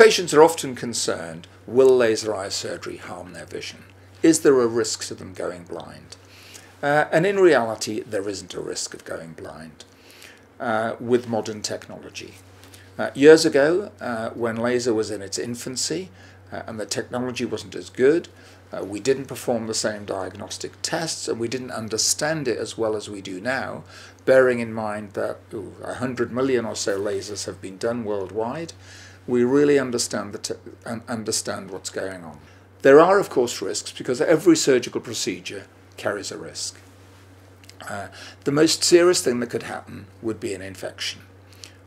Patients are often concerned, will laser eye surgery harm their vision? Is there a risk to them going blind? And in reality, there isn't a risk of going blind with modern technology. Years ago, when laser was in its infancy and the technology wasn't as good, we didn't perform the same diagnostic tests and we didn't understand it as well as we do now, bearing in mind that 100 million or so lasers have been done worldwide. We really understand what's going on. There are, of course, risks because every surgical procedure carries a risk. The most serious thing that could happen would be an infection.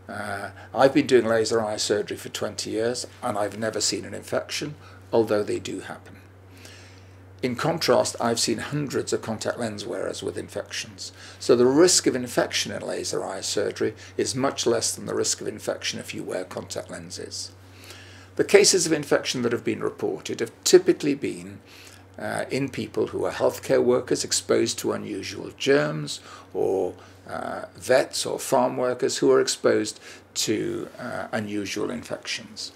I've been doing laser eye surgery for 20 years and I've never seen an infection, although they do happen. In contrast, I've seen hundreds of contact lens wearers with infections. So the risk of infection in laser eye surgery is much less than the risk of infection if you wear contact lenses. The cases of infection that have been reported have typically been in people who are healthcare workers exposed to unusual germs, or vets or farm workers who are exposed to unusual infections.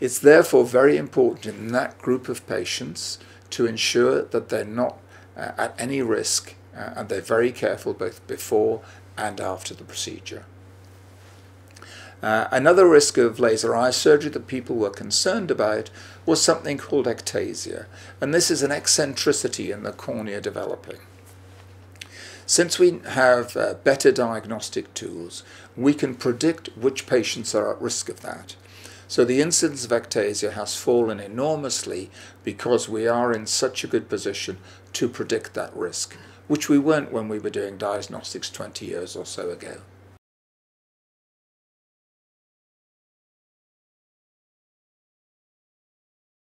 It's therefore very important in that group of patients to ensure that they're not at any risk and they're very careful both before and after the procedure. Another risk of laser eye surgery that people were concerned about was something called ectasia, and this is an eccentricity in the cornea developing. Since we have better diagnostic tools, we can predict which patients are at risk of that. So the incidence of ectasia has fallen enormously because we are in such a good position to predict that risk, which we weren't when we were doing diagnostics 20 years or so ago.